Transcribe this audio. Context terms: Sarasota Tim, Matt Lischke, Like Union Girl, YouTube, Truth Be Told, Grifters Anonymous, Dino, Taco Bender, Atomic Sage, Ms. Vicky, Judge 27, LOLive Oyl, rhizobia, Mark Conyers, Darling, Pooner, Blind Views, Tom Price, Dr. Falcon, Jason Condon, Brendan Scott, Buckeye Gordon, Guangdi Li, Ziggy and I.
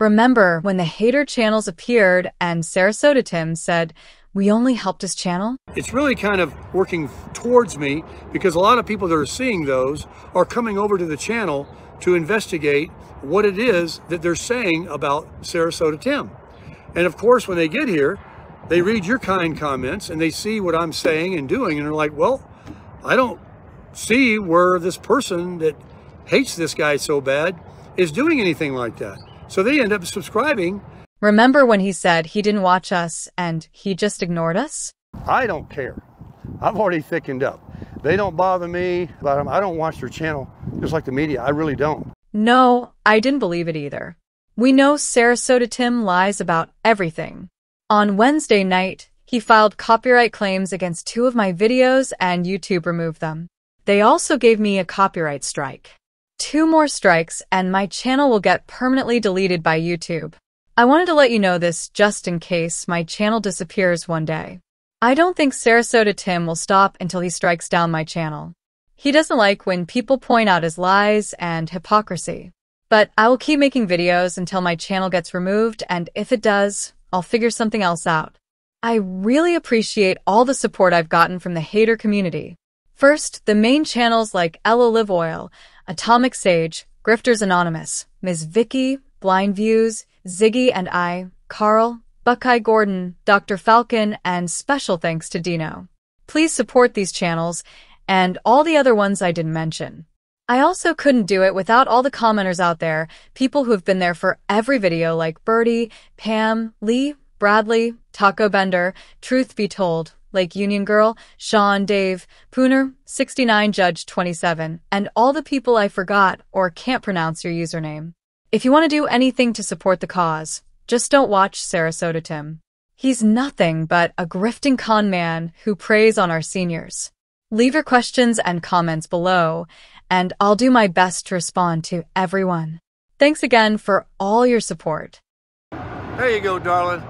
Remember when the hater channels appeared and Sarasota Tim said, "We only helped his channel?" It's really kind of working towards me because a lot of people that are seeing those are coming over to the channel to investigate what it is that they're saying about Sarasota Tim. And of course, when they get here, they read your kind comments and they see what I'm saying and doing, and they're like, well, I don't see where this person that hates this guy so bad is doing anything like that. So they end up subscribing. Remember when he said he didn't watch us and he just ignored us? I don't care. I've already thickened up. They don't bother me about them. I don't watch their channel, just like the media. I really don't. No, I didn't believe it either. We know Sarasota Tim lies about everything. On Wednesday night, he filed copyright claims against 2 of my videos and YouTube removed them. They also gave me a copyright strike. 2 more strikes and my channel will get permanently deleted by YouTube. I wanted to let you know this just in case my channel disappears one day. I don't think Sarasota Tim will stop until he strikes down my channel. He doesn't like when people point out his lies and hypocrisy. But I will keep making videos until my channel gets removed, and if it does, I'll figure something else out. I really appreciate all the support I've gotten from the hater community. First, the main channels like LOLive Oyl, Atomic Sage, Grifters Anonymous, Ms. Vicky, Blind Views, Ziggy and I, Carl, Buckeye Gordon, Dr. Falcon, and special thanks to Dino. Please support these channels and all the other ones I didn't mention. I also couldn't do it without all the commenters out there, people who have been there for every video like Birdie, Pam, Lee, Bradley, Taco Bender, Truth Be Told, Like Union Girl, Sean, Dave, Pooner, 69, Judge 27, and all the people I forgot or can't pronounce your username. If you want to do anything to support the cause, just don't watch Sarasota Tim. He's nothing but a grifting con man who preys on our seniors. Leave your questions and comments below, and I'll do my best to respond to everyone. Thanks again for all your support. There you go, darling.